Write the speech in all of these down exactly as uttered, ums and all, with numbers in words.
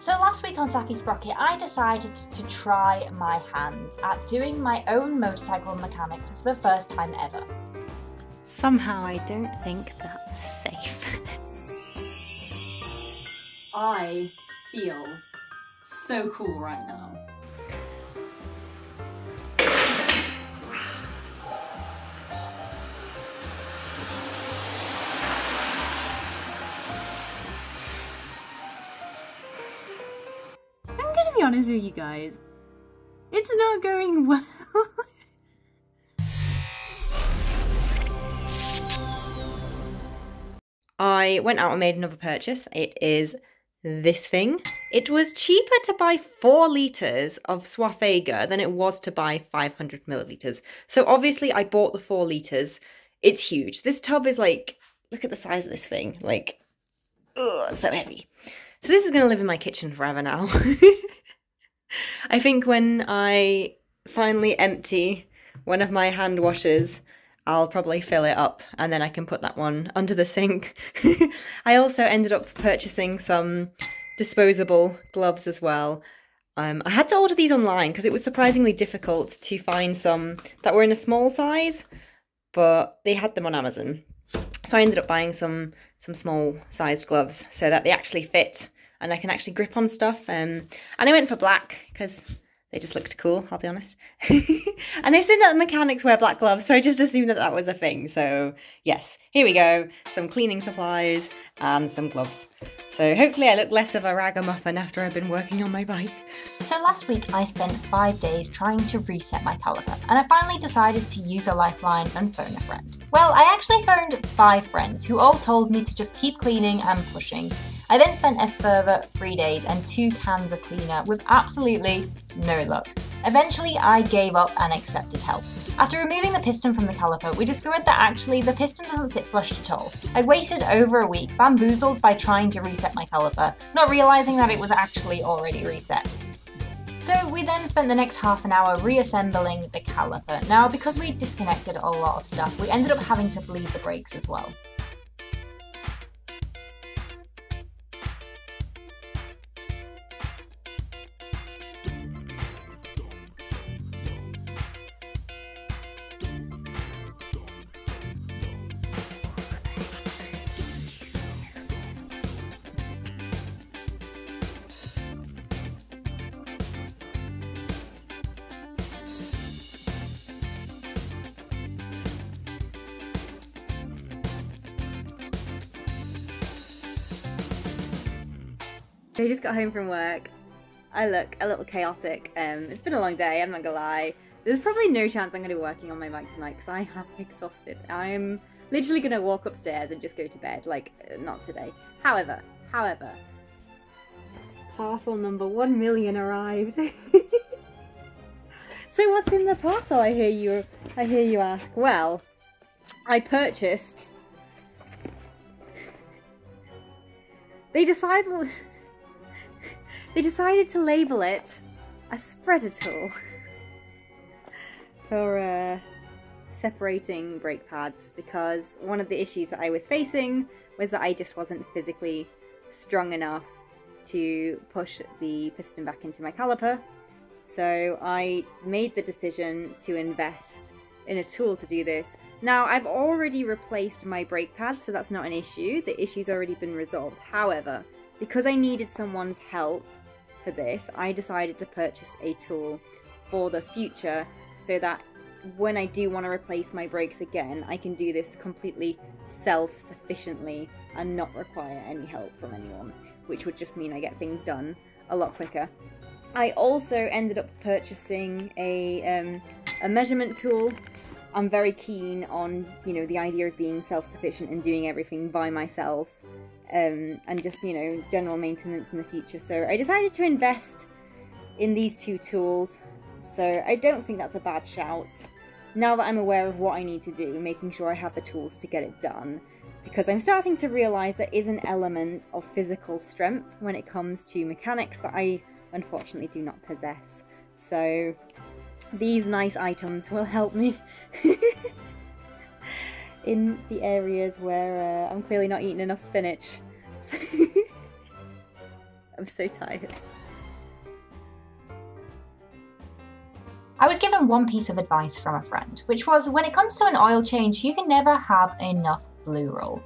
So last week on Saffy Sprocket, I decided to try my hand at doing my own motorcycle mechanics for the first time ever. Somehow I don't think that's safe. I feel so cool right now. To be honest with you guys, it's not going well. I went out and made another purchase. It is this thing. It was cheaper to buy four litres of Suafega than it was to buy five hundred millilitres. So obviously I bought the four litres. It's huge. This tub is like, look at the size of this thing. Like, ugh, so heavy. So this is going to live in my kitchen forever now. I think when I finally empty one of my hand washers, I'll probably fill it up and then I can put that one under the sink. I also ended up purchasing some disposable gloves as well. Um, I had to order these online because it was surprisingly difficult to find some that were in a small size, but they had them on Amazon. So I ended up buying some some small sized gloves so that they actually fit and I can actually grip on stuff. Um, and I went for black because they just looked cool, I'll be honest. And I said that the mechanics wear black gloves, so I just assumed that that was a thing. So yes, here we go. Some cleaning supplies and some gloves. So hopefully I look less of a ragamuffin after I've been working on my bike. So last week I spent five days trying to reset my caliper and I finally decided to use a lifeline and phone a friend. Well, I actually phoned five friends who all told me to just keep cleaning and pushing. I then spent a further three days and two cans of cleaner with absolutely no luck. Eventually I gave up and accepted help. After removing the piston from the caliper, we discovered that actually the piston doesn't sit flush at all. I'd wasted over a week bamboozled by trying to reset my caliper, not realising that it was actually already reset. So we then spent the next half an hour reassembling the caliper. Now because we disconnected a lot of stuff, we ended up having to bleed the brakes as well. I just got home from work. I look a little chaotic. Um, it's been a long day, I'm not gonna lie. There's probably no chance I'm gonna be working on my bike tonight because I am exhausted. I'm literally gonna walk upstairs and just go to bed, like, not today. However, however, parcel number one million arrived. So what's in the parcel, I hear you, I hear you ask? Well, I purchased... They decided... They decided to label it a spreader tool for uh, separating brake pads because one of the issues that I was facing was that I just wasn't physically strong enough to push the piston back into my caliper. So I made the decision to invest in a tool to do this. Now I've already replaced my brake pads, so that's not an issue. The issue's already been resolved. However, because I needed someone's help for this, I decided to purchase a tool for the future so that when I do want to replace my brakes again, I can do this completely self-sufficiently and not require any help from anyone, which would just mean I get things done a lot quicker. I also ended up purchasing a, um, a measurement tool. I'm very keen on, you know, the idea of being self-sufficient and doing everything by myself. Um, and just, you know, general maintenance in the future. So I decided to invest in these two tools, so I don't think that's a bad shout. Now that I'm aware of what I need to do, making sure I have the tools to get it done, because I'm starting to realise there is an element of physical strength when it comes to mechanics that I unfortunately do not possess. So these nice items will help me. In the areas where uh, I'm clearly not eating enough spinach. So I'm so tired. I was given one piece of advice from a friend, which was, when it comes to an oil change, you can never have enough Blue Roll.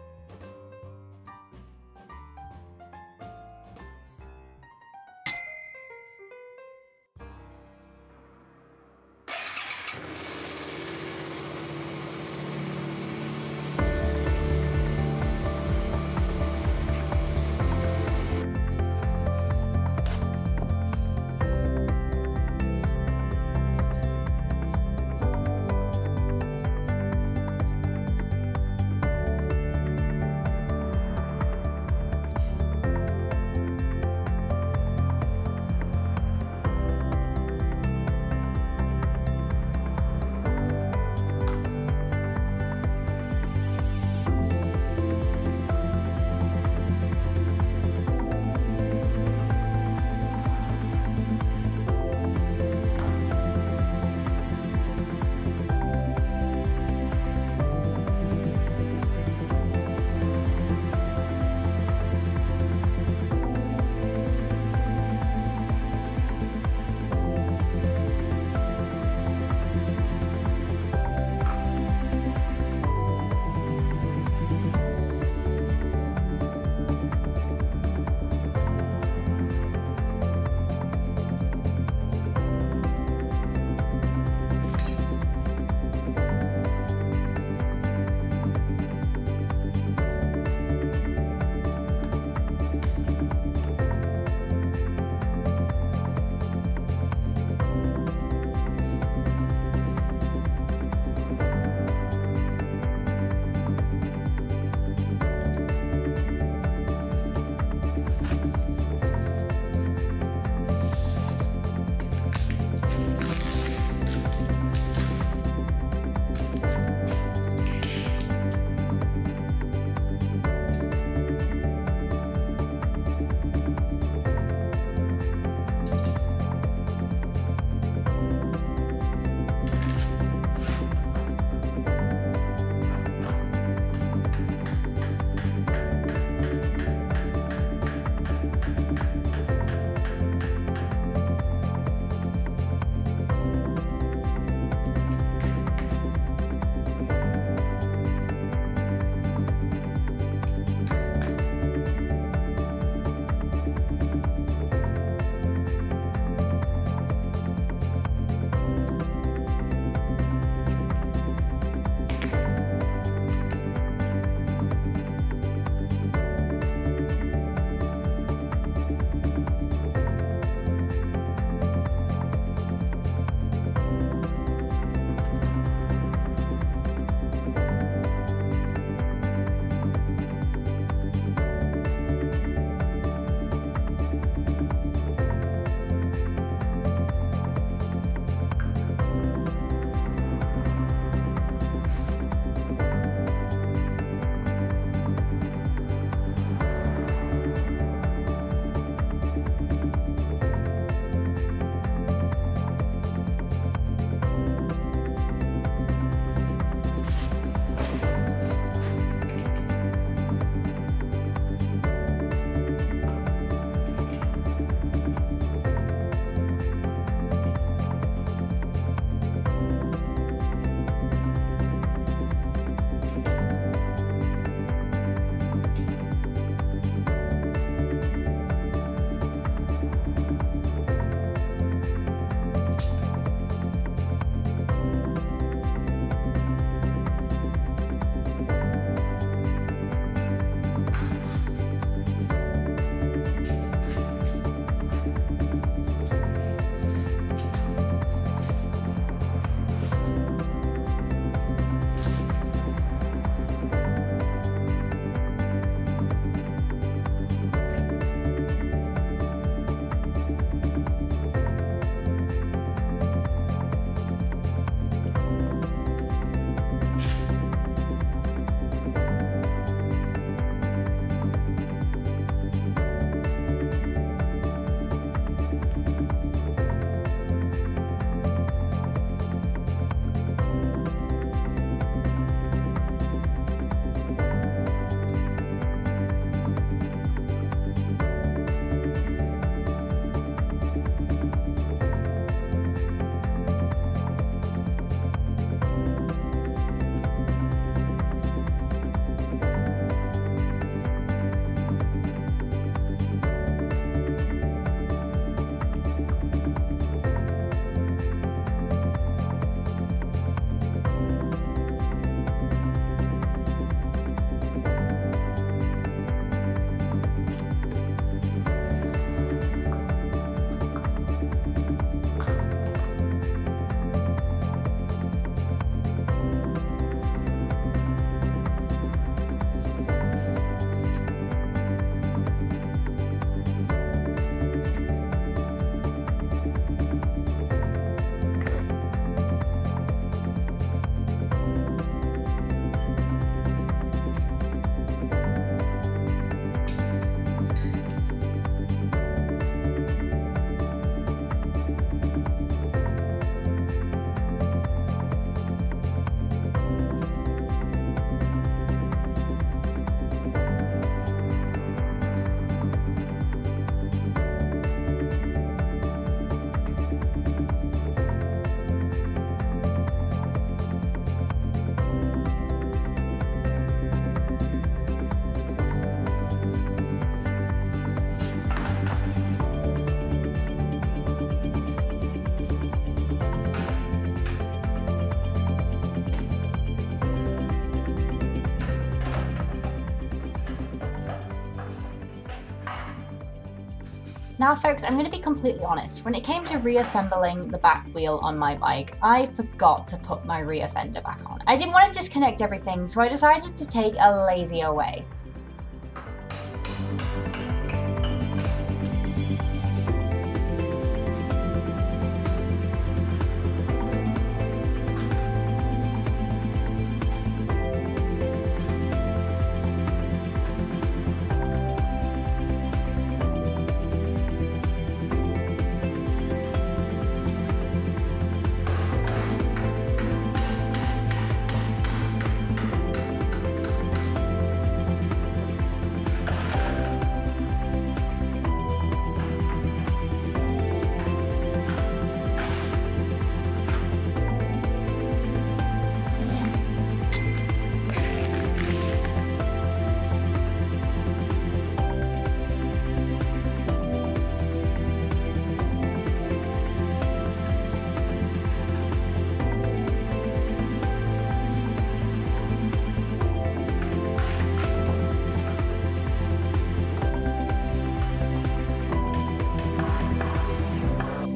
Now folks, I'm going to be completely honest, when it came to reassembling the back wheel on my bike, I forgot to put my rear fender back on. I didn't want to disconnect everything, so I decided to take a lazier way.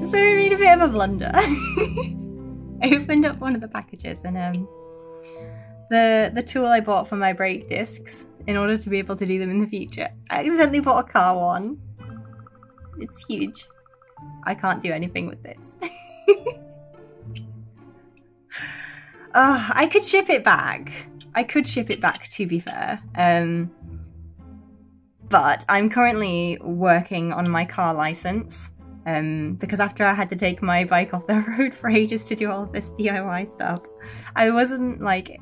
So we made a bit of a blunder. I opened up one of the packages and um, the, the tool I bought for my brake discs in order to be able to do them in the future. I accidentally bought a car one. It's huge. I can't do anything with this. Oh, I could ship it back. I could ship it back, to be fair. Um, but I'm currently working on my car license. Um, because after I had to take my bike off the road for ages to do all of this D I Y stuff, I wasn't like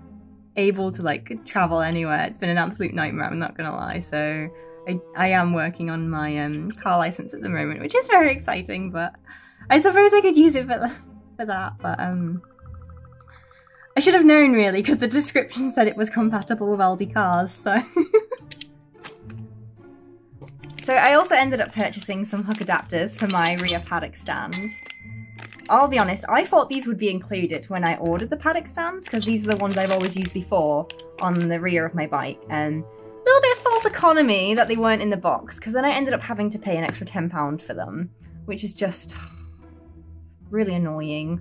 able to like travel anywhere. It's been an absolute nightmare, I'm not gonna lie. So I, I am working on my um, car license at the moment, which is very exciting, but I suppose I could use it for, for that. But um, I should have known really, because the description said it was compatible with Aldi cars, so. So I also ended up purchasing some hook adapters for my rear paddock stand. I'll be honest, I thought these would be included when I ordered the paddock stands, because these are the ones I've always used before on the rear of my bike. And a little bit of false economy that they weren't in the box, because then I ended up having to pay an extra ten pounds for them, which is just really annoying,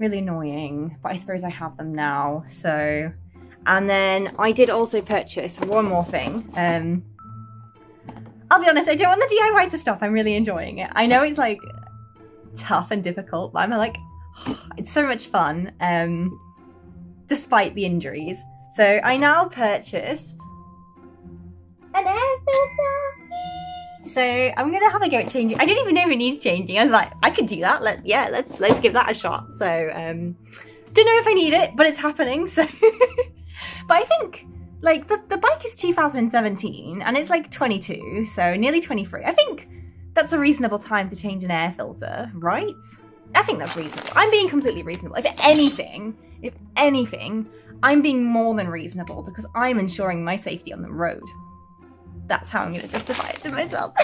really annoying. But I suppose I have them now, so. And then I did also purchase one more thing. Um, I'll be honest, I don't want the D I Y to stop. I'm really enjoying it. I know it's like tough and difficult, but I'm like, oh, it's so much fun, um, despite the injuries. So I now purchased an air filter. So I'm gonna have a go at changing. I didn't even know if it needs changing. I was like, I could do that. Let yeah, let's let's give that a shot. So um, don't know if I need it, but it's happening. So, but I think. Like, the, the bike is two thousand seventeen, and it's like twenty-two, so nearly twenty-three. I think that's a reasonable time to change an air filter, right? I think that's reasonable. I'm being completely reasonable. If anything, if anything, I'm being more than reasonable because I'm ensuring my safety on the road. That's how I'm going to justify it to myself.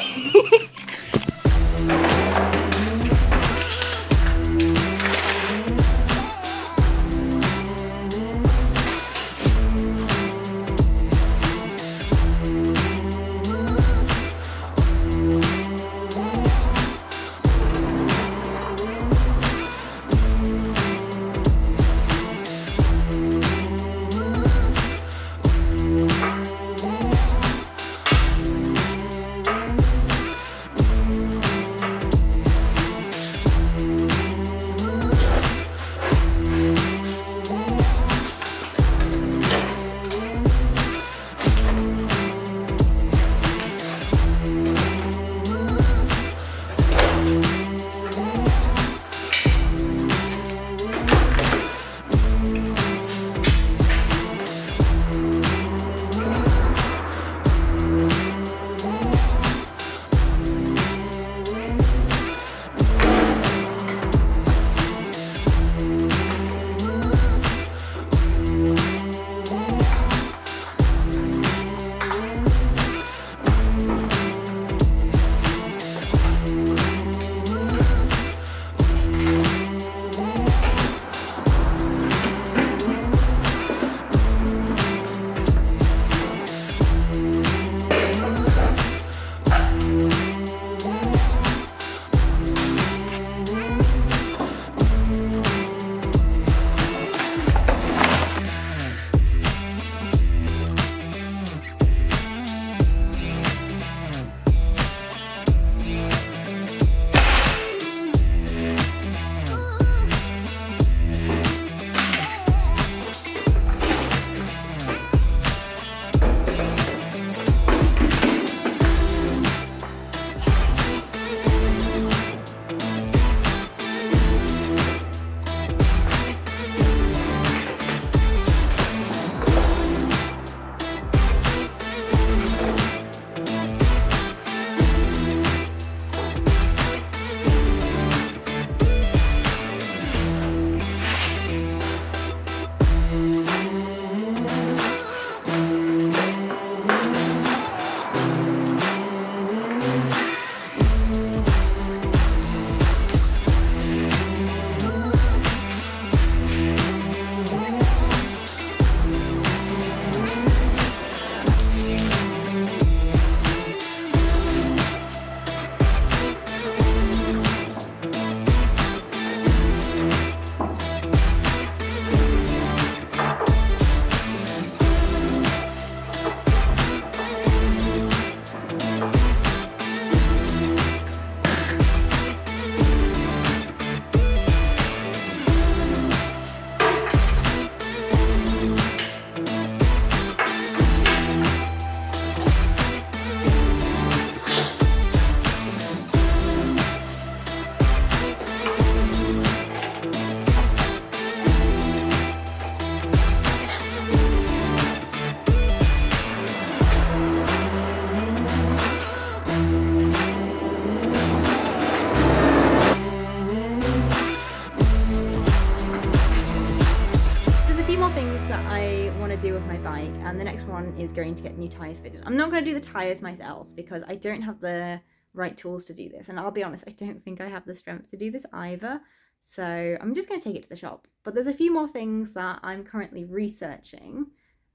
one is going to get new tyres fitted. I'm not going to do the tyres myself because I don't have the right tools to do this, and I'll be honest, I don't think I have the strength to do this either, so I'm just going to take it to the shop. But there's a few more things that I'm currently researching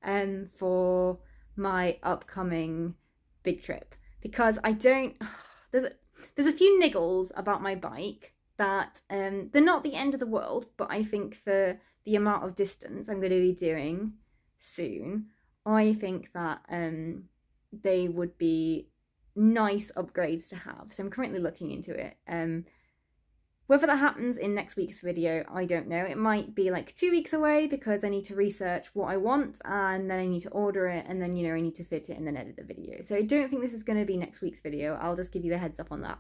um, for my upcoming big trip, because I don't, there's a, there's a few niggles about my bike that um, they're not the end of the world, but I think for the amount of distance I'm going to be doing soon, I think that um, they would be nice upgrades to have. So I'm currently looking into it. Um, whether that happens in next week's video, I don't know. It might be like two weeks away because I need to research what I want, and then I need to order it, and then, you know, I need to fit it and then edit the video. So I don't think this is going to be next week's video. I'll just give you the heads up on that.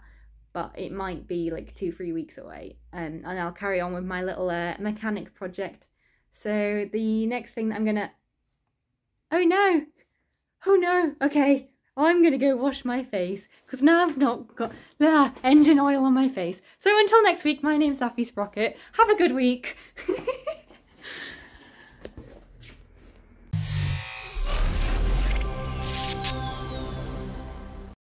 But it might be like two, three weeks away. Um, and I'll carry on with my little uh, mechanic project. So the next thing that I'm going to... Oh no! Oh no! Okay, I'm going to go wash my face, because now I've not got ah, engine oil on my face. So until next week, my name's Saffy Sprocket. Have a good week!